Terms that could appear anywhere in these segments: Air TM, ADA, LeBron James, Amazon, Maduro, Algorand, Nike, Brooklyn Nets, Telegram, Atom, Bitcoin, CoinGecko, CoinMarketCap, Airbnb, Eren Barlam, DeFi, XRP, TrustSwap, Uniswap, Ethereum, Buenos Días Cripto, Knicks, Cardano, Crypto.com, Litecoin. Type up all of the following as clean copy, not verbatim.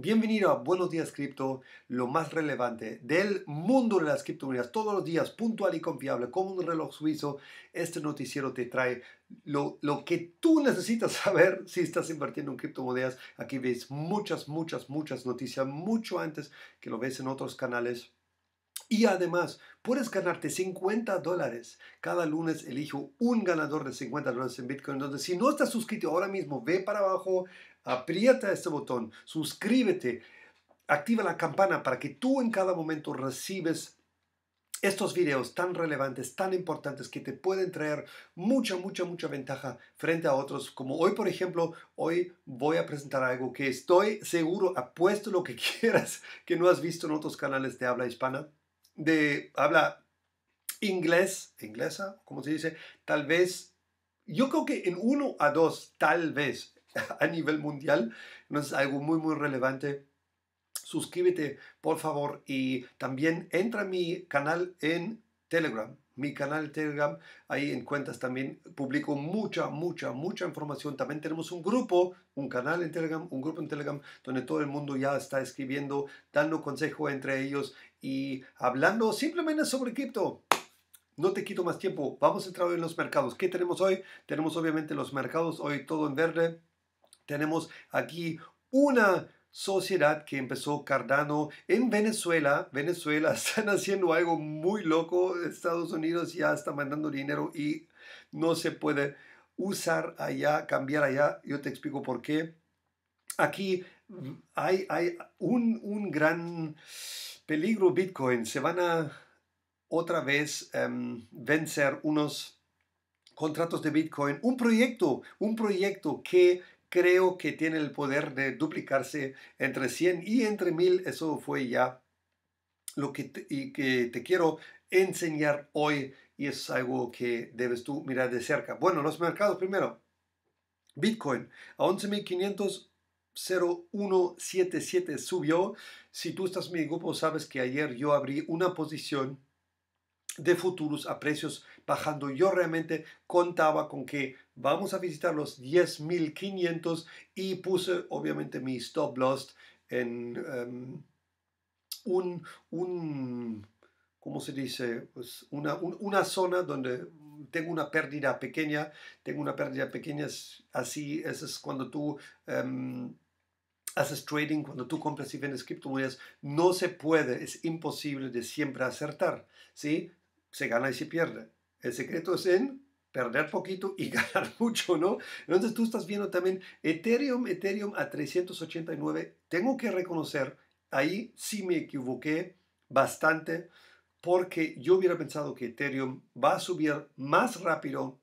Bienvenido a Buenos Días Cripto, lo más relevante del mundo de las criptomonedas. Todos los días, puntual y confiable, como un reloj suizo, este noticiero te trae lo que tú necesitas saber si estás invirtiendo en criptomonedas. Aquí ves muchas noticias, mucho antes que lo ves en otros canales. Y además, puedes ganarte $50. Cada lunes elijo un ganador de $50 en Bitcoin. Entonces, si no estás suscrito ahora mismo, ve para abajo, aprieta este botón, suscríbete, activa la campana para que tú en cada momento recibes estos videos tan relevantes, tan importantes, que te pueden traer mucha ventaja frente a otros. Como hoy, por ejemplo, hoy voy a presentar algo que estoy seguro, apuesto lo que quieras, que no has visto en otros canales de habla hispana, de habla inglesa, ¿cómo se dice? Tal vez, yo creo que en 1 a 2, tal vez, a nivel mundial. No es algo muy relevante. Suscríbete, por favor, y también entra a mi canal en Telegram. Mi canal de Telegram, ahí en cuentas también publico mucha información. También tenemos un grupo, un canal en Telegram, un grupo en Telegram donde todo el mundo ya está escribiendo, dando consejo entre ellos y hablando simplemente sobre cripto. No te quito más tiempo, vamos a entrar hoy en los mercados. ¿Qué tenemos hoy? Tenemos obviamente los mercados, hoy todo en verde. Tenemos aquí una sociedad que empezó Cardano en Venezuela. Venezuela están haciendo algo muy loco. Estados Unidos ya está mandando dinero y no se puede usar allá, cambiar allá. Yo te explico por qué. Aquí hay un gran peligro Bitcoin. Se van a otra vez vencer unos contratos de Bitcoin. Un proyecto que creo que tiene el poder de duplicarse entre 100 y entre 1000. Eso fue ya lo que te quiero enseñar hoy. Y es algo que debes tú mirar de cerca. Bueno, los mercados primero. Bitcoin a 11.500.0177 subió. Si tú estás en mi grupo, sabes que ayer yo abrí una posición de futuros a precios bajando. Yo realmente contaba con que vamos a visitar los 10.500 y puse obviamente mi stop loss en ¿cómo se dice? Pues una zona donde tengo una pérdida pequeña. Así es cuando tú haces trading, cuando tú compras y vendes criptomonedas. No se puede, es imposible de siempre acertar, ¿sí? Se gana y se pierde. El secreto es en perder poquito y ganar mucho, ¿no? Entonces tú estás viendo también Ethereum a 389. Tengo que reconocer, ahí sí me equivoqué bastante, porque yo hubiera pensado que Ethereum va a subir más rápido,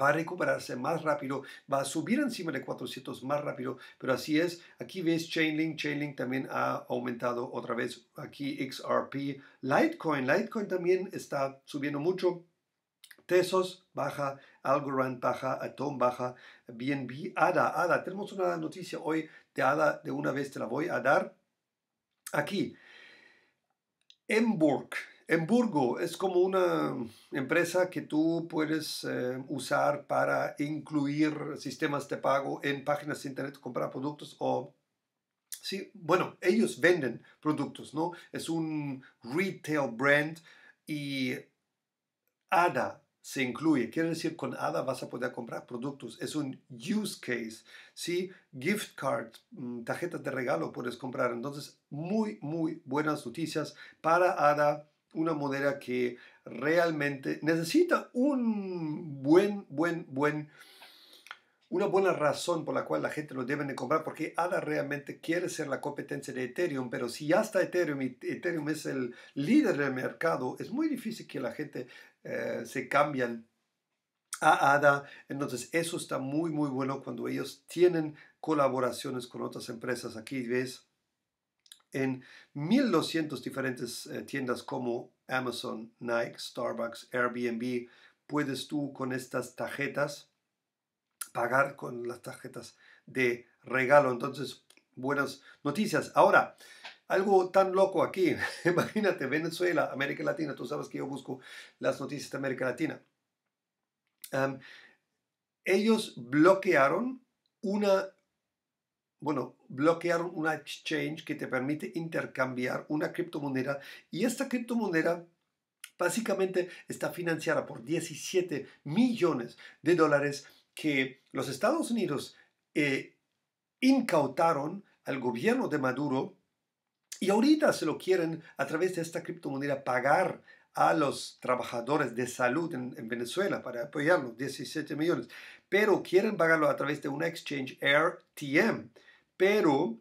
va a recuperarse más rápido, va a subir encima de 400 más rápido, pero así es. Aquí ves Chainlink también ha aumentado otra vez. Aquí XRP, Litecoin también está subiendo mucho. Tezos baja, Algorand baja, Atom baja, BNB, ADA. Tenemos una noticia hoy de ADA, de una vez te la voy a dar. Aquí, Emburgo es como una empresa que tú puedes usar para incluir sistemas de pago en páginas de internet, comprar productos o... Sí, bueno, ellos venden productos, ¿no? Es un retail brand y ADA se incluye. Quiere decir, con ADA vas a poder comprar productos. Es un use case, ¿sí? Gift card, tarjetas de regalo puedes comprar. Entonces, muy buenas noticias para ADA. Una moneda que realmente necesita un una buena razón por la cual la gente lo debe de comprar, porque ADA realmente quiere ser la competencia de Ethereum, pero si ya está Ethereum y Ethereum es el líder del mercado, es muy difícil que la gente se cambien a ADA. Entonces eso está muy bueno cuando ellos tienen colaboraciones con otras empresas. Aquí ves en 1200 diferentes tiendas como Amazon, Nike, Starbucks, Airbnb, puedes tú con estas tarjetas pagar, con las tarjetas de regalo. Entonces, buenas noticias. Ahora, algo tan loco aquí. Imagínate, Venezuela, América Latina. Tú sabes que yo busco las noticias de América Latina. Ellos bloquearon una bueno, bloquearon una exchange que te permite intercambiar una criptomoneda, y esta criptomoneda básicamente está financiada por 17 millones de dólares que los Estados Unidos incautaron al gobierno de Maduro, y ahorita se lo quieren a través de esta criptomoneda pagar a los trabajadores de salud en Venezuela para apoyarlos, 17 millones, pero quieren pagarlo a través de una exchange Air TM, pero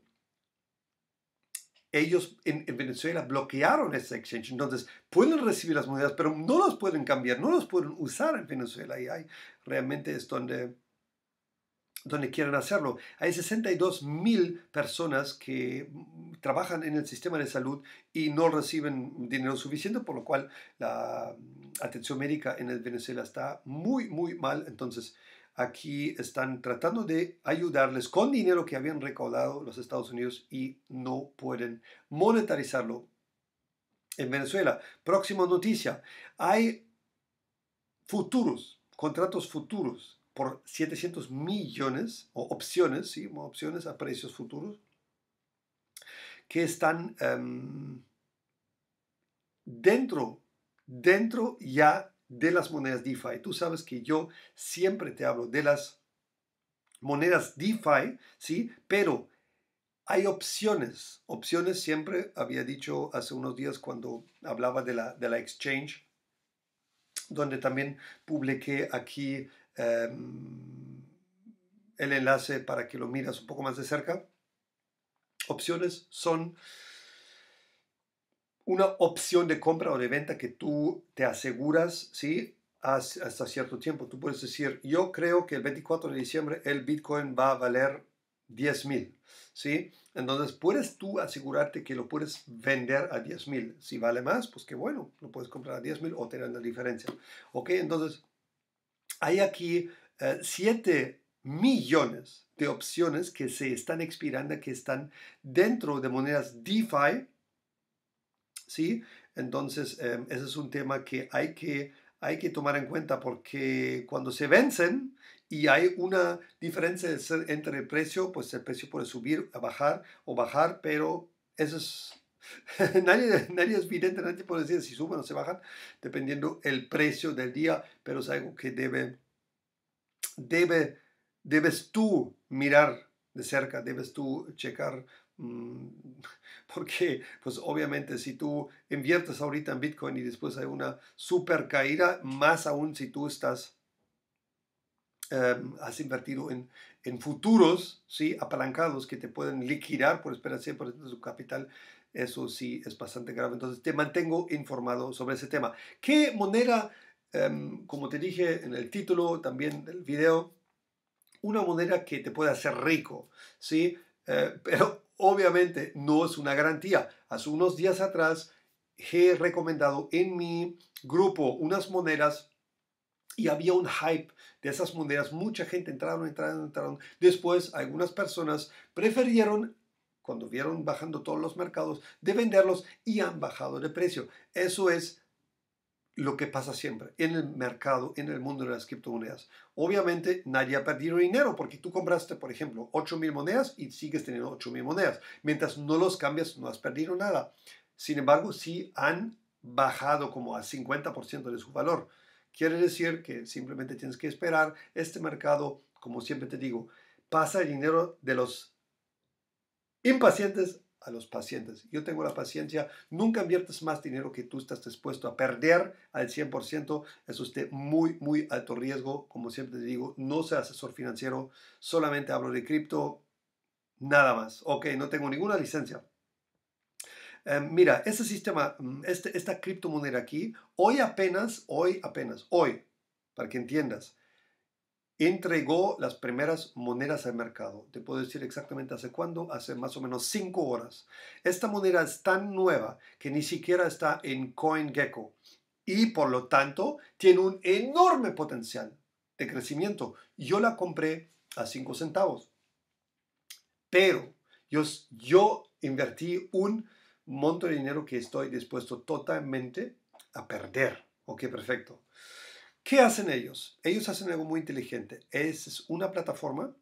ellos en Venezuela bloquearon esa exchange, entonces pueden recibir las monedas, pero no las pueden cambiar, no las pueden usar en Venezuela, y ahí realmente es donde quieren hacerlo. Hay 62,000 personas que trabajan en el sistema de salud y no reciben dinero suficiente, por lo cual la atención médica en Venezuela está muy, muy mal. Entonces, aquí están tratando de ayudarles con dinero que habían recaudado los Estados Unidos y no pueden monetarizarlo en Venezuela. Próxima noticia. Hay futuros, contratos futuros por 700 millones, o opciones, sí, opciones a precios futuros, que están dentro ya de las monedas DeFi. Tú sabes que yo siempre te hablo de las monedas DeFi, ¿sí? Pero hay opciones. Opciones siempre había dicho hace unos días cuando hablaba de la exchange, donde también publiqué aquí el enlace para que lo miras un poco más de cerca. Opciones son una opción de compra o de venta que tú te aseguras, ¿sí? Hasta cierto tiempo. Tú puedes decir, yo creo que el 24 de diciembre el Bitcoin va a valer 10,000, ¿sí? Entonces puedes tú asegurarte que lo puedes vender a 10,000. Si vale más, pues qué bueno, lo puedes comprar a 10,000 o tener la diferencia. Ok, entonces hay aquí 7 millones de opciones que se están expirando, que están dentro de monedas DeFi, ¿sí? Entonces, ese es un tema que hay que tomar en cuenta, porque cuando se vencen y hay una diferencia entre el precio, pues el precio puede subir, bajar, pero eso es... nadie es vidente, nadie puede decir si suben o se bajan, dependiendo el precio del día, pero es algo que debes tú mirar de cerca, debes tú checar, porque pues obviamente si tú inviertes ahorita en Bitcoin y después hay una super caída, más aún si tú estás has invertido en futuros, ¿sí? Apalancados que te pueden liquidar por esperar 100% de su capital. Eso sí es bastante grave. Entonces te mantengo informado sobre ese tema. ¿Qué moneda? Como te dije en el título también del video, una moneda que te puede hacer rico, ¿sí? Pero obviamente no es una garantía. Hace unos días atrás he recomendado en mi grupo unas monedas y había un hype de esas monedas. Mucha gente entraron. Después algunas personas prefirieron, cuando vieron bajando todos los mercados, de venderlos y han bajado de precio. Eso es lo que pasa siempre en el mercado, en el mundo de las criptomonedas. Obviamente nadie ha perdido dinero porque tú compraste, por ejemplo, 8,000 monedas y sigues teniendo 8,000 monedas. Mientras no los cambias, no has perdido nada. Sin embargo, sí han bajado como a 50% de su valor. Quiere decir que simplemente tienes que esperar. Este mercado, como siempre te digo, pasa el dinero de los impacientes a los pacientes. Yo tengo la paciencia. Nunca inviertes más dinero que tú estás dispuesto a perder al 100%. Eso es de muy, muy alto riesgo. Como siempre te digo, no soy asesor financiero. Solamente hablo de cripto. Nada más. Ok, no tengo ninguna licencia. Mira, este sistema, esta criptomoneda aquí, hoy, para que entiendas, entregó las primeras monedas al mercado. Te puedo decir exactamente hace cuándo, hace más o menos 5 horas. Esta moneda es tan nueva que ni siquiera está en CoinGecko y por lo tanto tiene un enorme potencial de crecimiento. Yo la compré a 5 centavos, pero yo invertí un monto de dinero que estoy dispuesto totalmente a perder. Ok, perfecto. ¿Qué hacen ellos? Ellos hacen algo muy inteligente. Es una plataforma,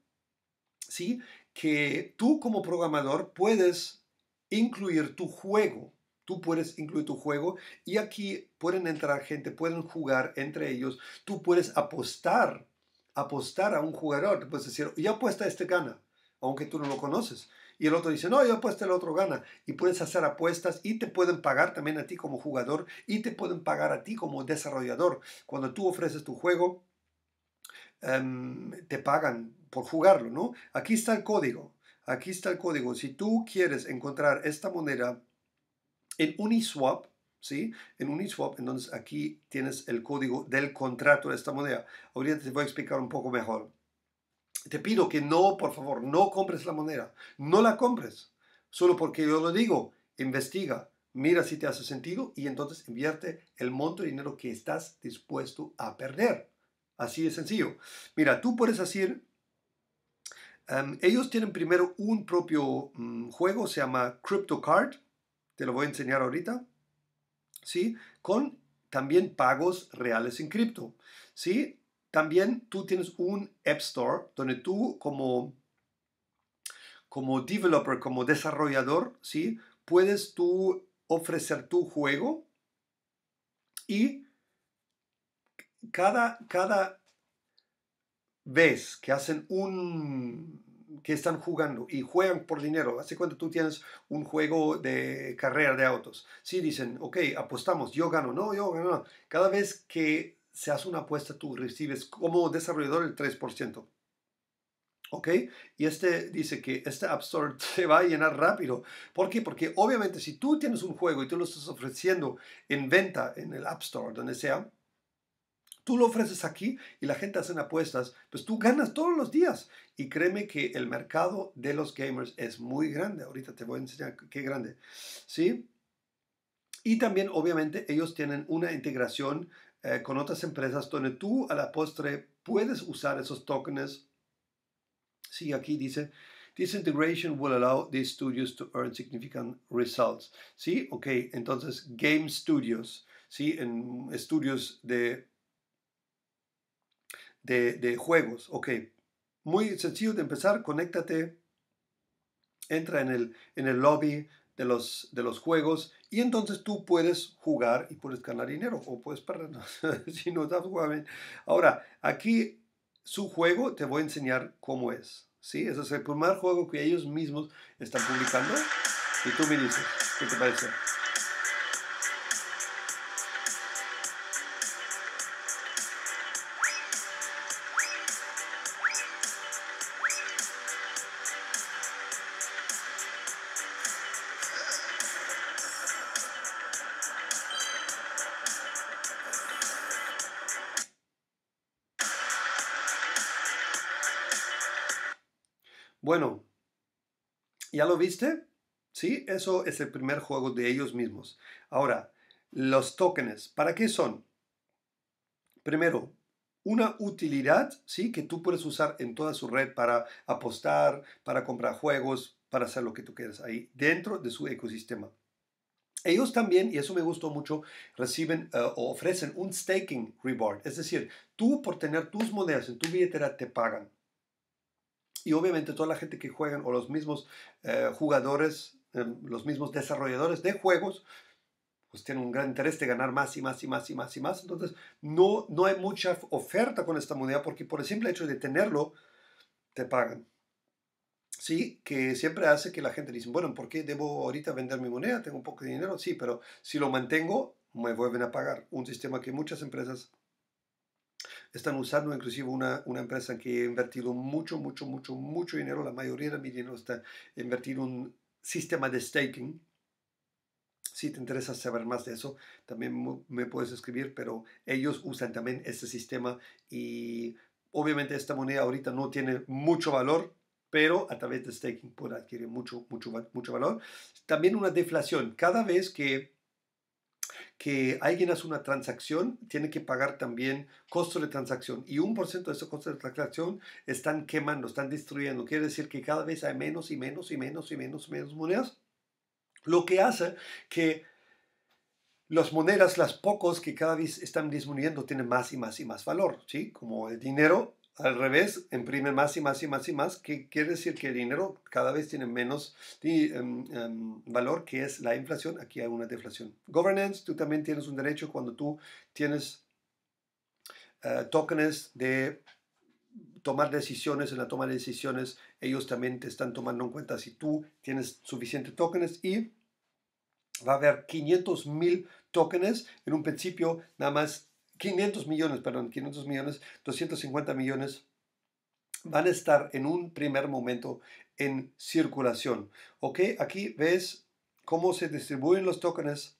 ¿sí? que tú como programador puedes incluir tu juego. Tú puedes incluir tu juego y aquí pueden entrar gente, pueden jugar entre ellos. Tú puedes apostar a un jugador. Tú puedes decir, yo apuesta a este gana, aunque tú no lo conoces. Y el otro dice, no, yo apuesta al otro gana. Y puedes hacer apuestas y te pueden pagar también a ti como jugador y te pueden pagar a ti como desarrollador. Cuando tú ofreces tu juego, te pagan por jugarlo, ¿no? Aquí está el código. Aquí está el código. Si tú quieres encontrar esta moneda en Uniswap, ¿sí? En Uniswap, entonces aquí tienes el código del contrato de esta moneda. Ahorita te voy a explicar un poco mejor. Te pido que no, por favor, no compres la moneda. No la compres. Solo porque yo lo digo, investiga, mira si te hace sentido y entonces invierte el monto de dinero que estás dispuesto a perder. Así de sencillo. Mira, tú puedes decir, ellos tienen primero un propio juego, se llama Crypto Card. Te lo voy a enseñar ahorita, ¿sí? Con también pagos reales en cripto, ¿sí? También tú tienes un App Store donde tú como developer, como desarrollador, ¿sí? Puedes tú ofrecer tu juego y cada vez que hacen que están jugando y juegan por dinero. Hace cuenta tú tienes un juego de carrera de autos. Si sí, dicen, ok, apostamos, yo gano. No, yo gano. No. Cada vez que se hace una apuesta, tú recibes como desarrollador el 3%. ¿Ok? Y este dice que este App Store se va a llenar rápido. ¿Por qué? Porque obviamente si tú tienes un juego y tú lo estás ofreciendo en venta en el App Store, donde sea, tú lo ofreces aquí y la gente hace apuestas, pues tú ganas todos los días. Y créeme que el mercado de los gamers es muy grande. Ahorita te voy a enseñar qué grande. ¿Sí? Y también, obviamente, ellos tienen una integración con otras empresas donde tú a la postre puedes usar esos tokens. Sí, aquí dice, this integration will allow these studios to earn significant results. ¿Sí? Ok, entonces, game studios. ¿Sí? En estudios de juegos, ok, muy sencillo de empezar, conéctate, entra en el lobby de los juegos y entonces tú puedes jugar y puedes ganar dinero o puedes perder, si no estás jugando. Ahora, aquí su juego te voy a enseñar cómo es, ¿sí? Ese es el primer juego que ellos mismos están publicando y tú me dices, ¿qué te parece? Bueno, ¿ya lo viste? Sí, eso es el primer juego de ellos mismos. Ahora, los tokens, ¿para qué son? Primero, una utilidad, ¿sí? Que tú puedes usar en toda su red para apostar, para comprar juegos, para hacer lo que tú quieras ahí, dentro de su ecosistema. Ellos también, y eso me gustó mucho, reciben o ofrecen un staking reward. Es decir, tú por tener tus monedas en tu billetera te pagan. Y obviamente toda la gente que juegan o los mismos jugadores, los mismos desarrolladores de juegos, pues tienen un gran interés de ganar más y más y más y más y más. Entonces no hay mucha oferta con esta moneda porque por el simple hecho de tenerlo, te pagan. Sí, que siempre hace que la gente dice, bueno, ¿por qué debo ahorita vender mi moneda? Tengo un poco de dinero. Sí, pero si lo mantengo, me vuelven a pagar. Un sistema que muchas empresas están usando, inclusive una empresa en que he invertido mucho dinero, la mayoría de mi dinero está invertido en un sistema de staking. Si te interesa saber más de eso, también me puedes escribir, pero ellos usan también este sistema y obviamente esta moneda ahorita no tiene mucho valor, pero a través de staking puede adquirir mucho valor. También una deflación, cada vez que alguien hace una transacción, tiene que pagar también costo de transacción. Y 1% de esos costos de transacción están quemando, están destruyendo. Quiere decir que cada vez hay menos monedas. Lo que hace que las monedas, las pocas que cada vez están disminuyendo, tienen más y más valor, ¿sí? Como el dinero, al revés, imprime más y más y más y más, que quiere decir que el dinero cada vez tiene menos valor, que es la inflación. Aquí hay una deflación. Governance, tú también tienes un derecho cuando tú tienes tokens de tomar decisiones. En la toma de decisiones ellos también te están tomando en cuenta si tú tienes suficiente tokens, y va a haber 500.000 tokens. En un principio nada más 500 millones, 250 millones van a estar en un primer momento en circulación. Ok, aquí ves cómo se distribuyen los tokens.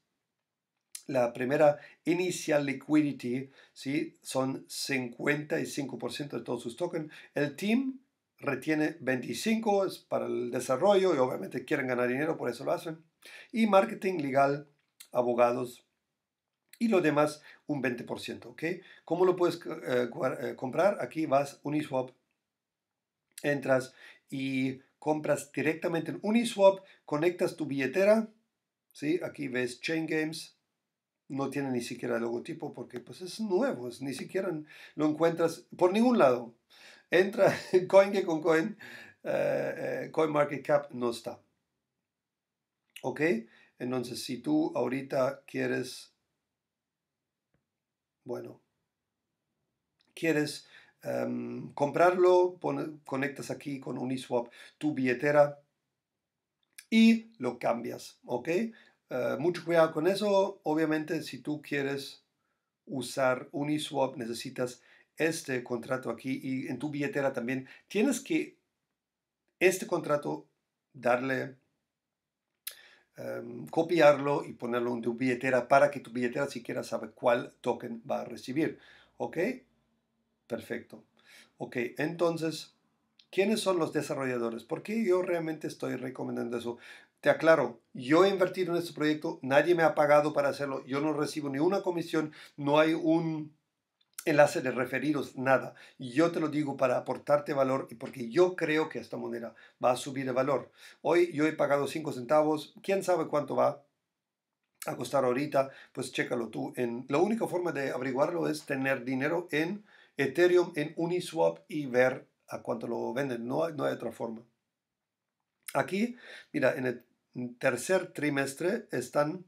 La primera initial liquidity, ¿sí?, son 55% de todos sus tokens. El team retiene 25%, es para el desarrollo y obviamente quieren ganar dinero, por eso lo hacen. Y marketing, legal, abogados y lo demás un 20%. ¿Okay? ¿Cómo lo puedes comprar? Aquí vas Uniswap, entras y compras directamente en Uniswap, conectas tu billetera, ¿sí? Aquí ves Chain Games. No tiene ni siquiera logotipo porque pues es nuevo, ni siquiera lo encuentras por ningún lado. Entra en CoinGecko, CoinMarketCap no está. Ok, entonces si tú ahorita quieres, bueno, quieres comprarlo, conectas aquí con Uniswap tu billetera y lo cambias, ok. Mucho cuidado con eso. Obviamente, si tú quieres usar Uniswap, necesitas este contrato aquí, y en tu billetera también tienes que este contrato darle, copiarlo y ponerlo en tu billetera para que tu billetera siquiera sabe cuál token va a recibir. Ok, perfecto. Ok, entonces, ¿quiénes son los desarrolladores? ¿Por qué yo realmente estoy recomendando eso? Te aclaro, yo he invertido en este proyecto, nadie me ha pagado para hacerlo, yo no recibo ni una comisión, no hay un enlace de referidos, nada. Yo te lo digo para aportarte valor y porque yo creo que esta moneda va a subir de valor. Hoy yo he pagado 5 centavos, quién sabe cuánto va a costar ahorita, pues chécalo tú. La única forma de averiguarlo es tener dinero en Ethereum, en Uniswap y ver a cuánto lo venden, no hay otra forma. Aquí, mira, en el tercer trimestre están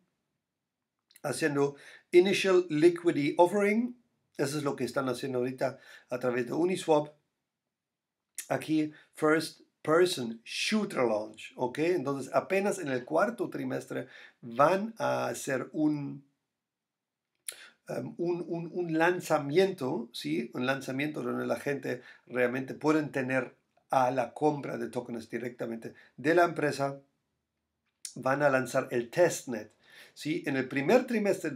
haciendo Initial Liquidity Offering. Eso es lo que están haciendo ahorita a través de Uniswap. Aquí First Person Shooter Launch. ¿Ok? Entonces apenas en el cuarto trimestre van a hacer un lanzamiento, ¿sí? Un lanzamiento donde la gente realmente pueden tener a la compra de tokens directamente de la empresa. Van a lanzar el testnet, ¿sí? En el primer trimestre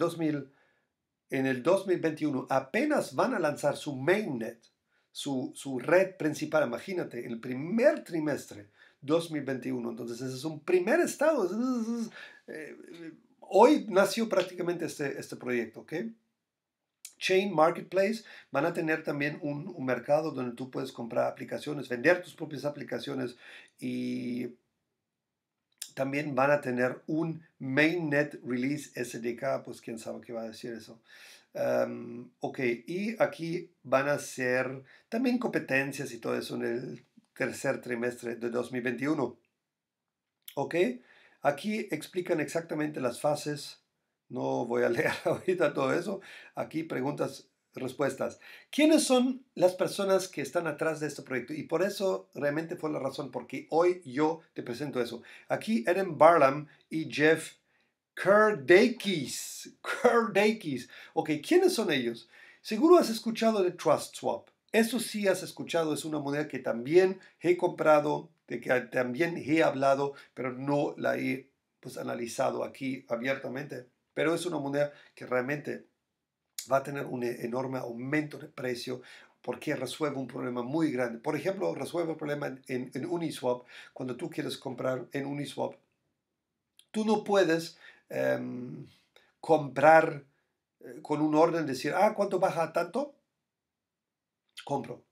en el 2021 apenas van a lanzar su mainnet, su red principal. Imagínate, en el primer trimestre 2021. Entonces ese es un primer estado. Hoy nació prácticamente este proyecto, ¿ok? Chain Marketplace, van a tener también un mercado donde tú puedes comprar aplicaciones, vender tus propias aplicaciones, y también van a tener un Mainnet Release SDK, pues quién sabe qué va a decir eso. Ok, y aquí van a hacer también competencias y todo eso en el tercer trimestre de 2021. Ok, aquí explican exactamente las fases. No voy a leer ahorita todo eso. Aquí preguntas, respuestas. ¿Quiénes son las personas que están atrás de este proyecto? Y por eso realmente fue la razón porque hoy yo te presento eso. Aquí Eren Barlam y Jeff Kerdakis. Ok, ¿quiénes son ellos? Seguro has escuchado de TrustSwap. Eso sí has escuchado, es una moneda que también he comprado, de que también he hablado, pero no la he analizado aquí abiertamente. Pero es una moneda que realmente va a tener un enorme aumento de precio porque resuelve un problema muy grande. Por ejemplo, resuelve el problema en Uniswap. Cuando tú quieres comprar en Uniswap, tú no puedes comprar con un orden, decir, ¿cuánto baja tanto? Compro.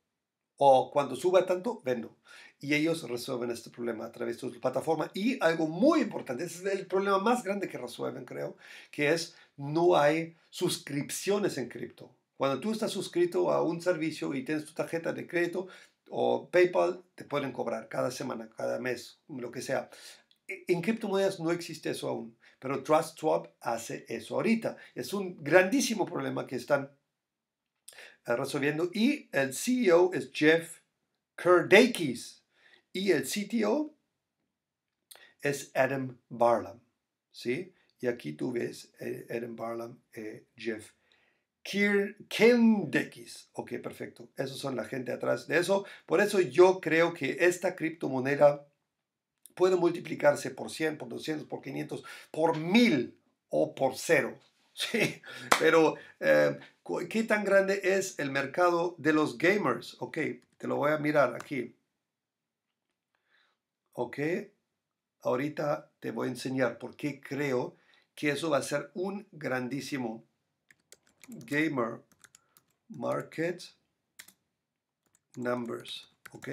O cuando suba tanto, vendo. Y ellos resuelven este problema a través de su plataforma. Y algo muy importante, ese es el problema más grande que resuelven, creo, que es no hay suscripciones en cripto. Cuando tú estás suscrito a un servicio y tienes tu tarjeta de crédito o PayPal, te pueden cobrar cada semana, cada mes, lo que sea. En criptomonedas no existe eso aún, pero TrustSwap hace eso ahorita. Es un grandísimo problema que están resolviendo, y el CEO es Jeff Kerdakis y el CTO es Eren Barlam, ¿sí? Y aquí tú ves Eren Barlam, Jeff Kerdakis. Ok, perfecto. Esos son la gente atrás de eso. Por eso yo creo que esta criptomoneda puede multiplicarse por 100, por 200, por 500, por 1000 o por 0. Sí, pero ¿qué tan grande es el mercado de los gamers? Ok, te lo voy a mirar aquí. Ok, ahorita te voy a enseñar por qué creo que eso va a ser un grandísimo gamer market numbers. Ok.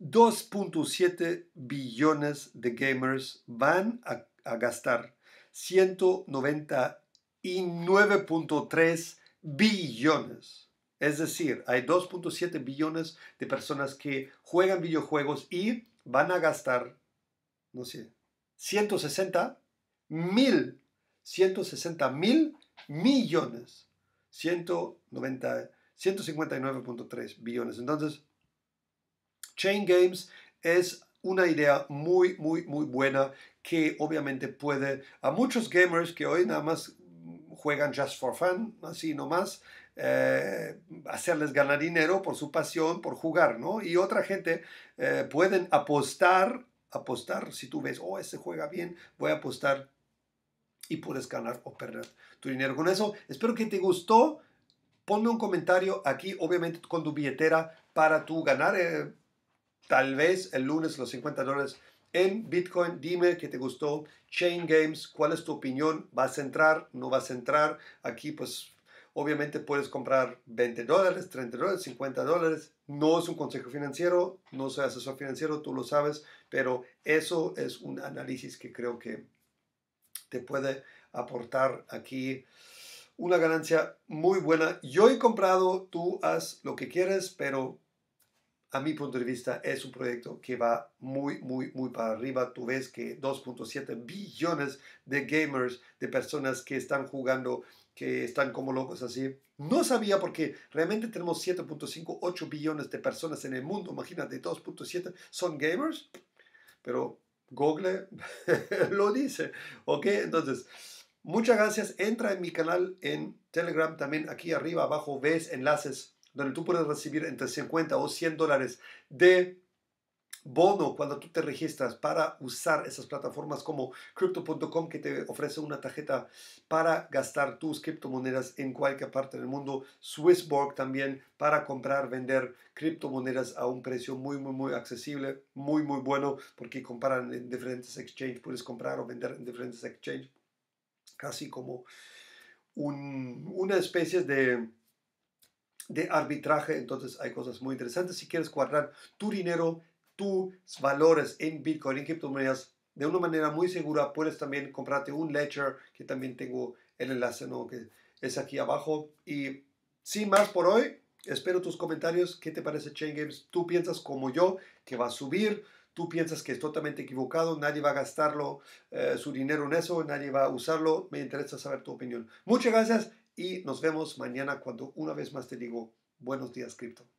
2.7 billones de gamers van a gastar 199.3 billones. Es decir, hay 2.7 billones de personas que juegan videojuegos y van a gastar, no sé, 160 mil millones. 159.3 billones. Entonces, Chain Games es una idea muy, muy, muy buena que obviamente puede a muchos gamers que hoy nada más juegan just for fun, así nomás, hacerles ganar dinero por su pasión, por jugar, ¿no? Y otra gente pueden apostar, si tú ves, oh, este juega bien, voy a apostar y puedes ganar o perder tu dinero con eso. Espero que te gustó. Ponme un comentario aquí, obviamente con tu billetera, para tú ganar tal vez el lunes los $50 en Bitcoin. Dime que te gustó Chain Games, cuál es tu opinión, ¿vas a entrar, no vas a entrar? Aquí pues obviamente puedes comprar $20, $30, $50. No es un consejo financiero, no soy asesor financiero, tú lo sabes, pero eso es un análisis que creo que te puede aportar aquí una ganancia muy buena. Yo he comprado, tú haz lo que quieres, pero a mi punto de vista es un proyecto que va muy, muy, muy para arriba. Tú ves que 2.7 billones de gamers, de personas que están jugando, que están como locos así. No sabía, porque realmente tenemos 7.58 billones de personas en el mundo. Imagínate, 2.7 son gamers, pero Google lo dice. Ok, entonces, muchas gracias. Entra en mi canal en Telegram también. Aquí arriba, abajo, ves enlaces donde tú puedes recibir entre $50 o $100 de bono cuando tú te registras para usar esas plataformas como Crypto.com, que te ofrece una tarjeta para gastar tus criptomonedas en cualquier parte del mundo. SwissBorg también, para comprar, vender criptomonedas a un precio muy, muy, muy accesible, muy, muy bueno, porque comparan en diferentes exchanges, puedes comprar o vender en diferentes exchanges, casi como una especie de arbitraje. Entonces hay cosas muy interesantes. Si quieres guardar tu dinero, tus valores en Bitcoin, en criptomonedas, de una manera muy segura, puedes también comprarte un Ledger, que también tengo el enlace, ¿no?, que es aquí abajo. Y sin más por hoy, espero tus comentarios. ¿Qué te parece Chain Games? ¿Tú piensas como yo que va a subir? ¿Tú piensas que es totalmente equivocado? Nadie va a gastarlo, su dinero en eso, nadie va a usarlo. Me interesa saber tu opinión. Muchas gracias y nos vemos mañana, cuando una vez más te digo, buenos días cripto.